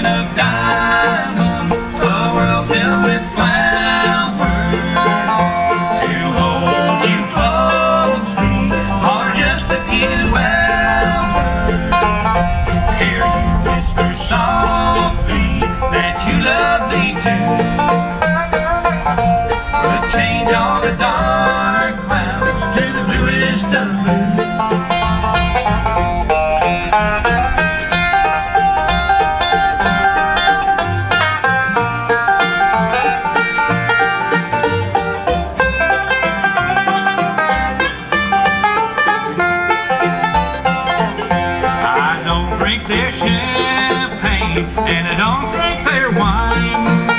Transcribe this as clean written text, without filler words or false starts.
ocean of diamonds, a world filled with flowers. To hold you closely for just a few hours. Hear you whisper softly that you love me too. We'll change all the dark clouds to the bluest of blue. I don't drink their champagne, and I don't drink their wine.